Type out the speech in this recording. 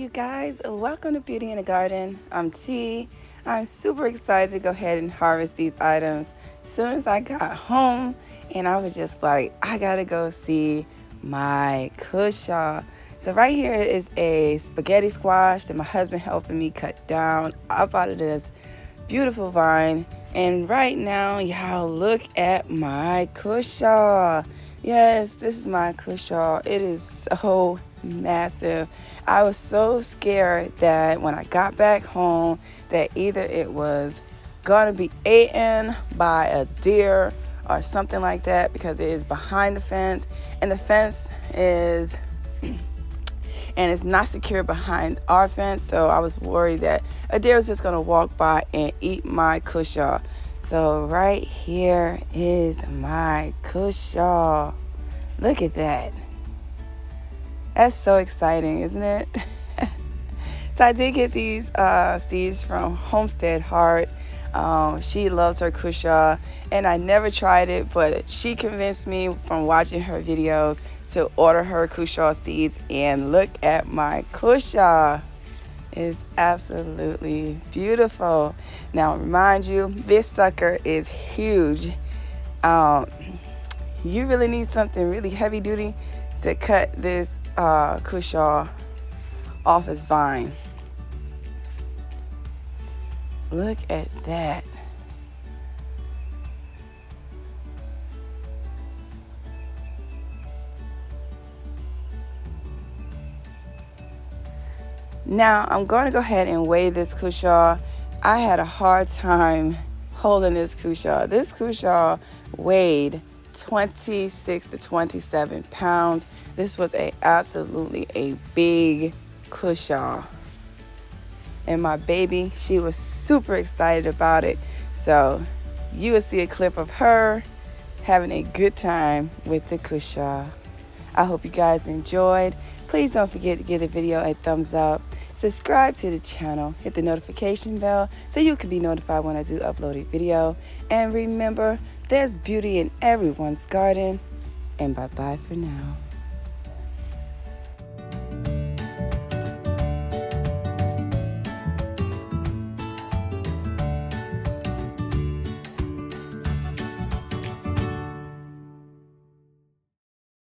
you guys, welcome to Beauty in the Garden. I'm T. I'm super excited to go ahead and harvest these items. As soon as I got home, and I was just like, I gotta go see my Cushaw. So right here is a spaghetti squash that my husband helping me cut down up out of this beautiful vine. And right now, y'all, look at my Cushaw. Yes, this is my Cushaw. It is so massive. I was so scared that when I got back home that either it was gonna be eaten by a deer or something like that, because it is behind the fence, and the fence is and it's not secure behind our fence, so I was worried that a deer was just gonna walk by and eat my Cushaw. So right here is my Cushaw. Look at that. That's so exciting, isn't it? So I did get these seeds from Homestead Heart. She loves her Cushaw, and I never tried it, but she convinced me from watching her videos to order her Cushaw seeds, and look at my Cushaw. It's absolutely beautiful. Now, remind you, this sucker is huge. You really need something really heavy duty to cut this Cushaw off his vine. Look at that. Now I'm going to go ahead and weigh this Cushaw. I had a hard time holding this Cushaw. This Cushaw weighed 26 to 27 pounds. This was absolutely a big Cushaw. And my baby, she was super excited about it. So you will see a clip of her having a good time with the Cushaw. I hope you guys enjoyed. Please don't forget to give the video a thumbs up. Subscribe to the channel. Hit the notification bell so you can be notified when I do upload a video. And remember, there's beauty in everyone's garden. And bye-bye for now.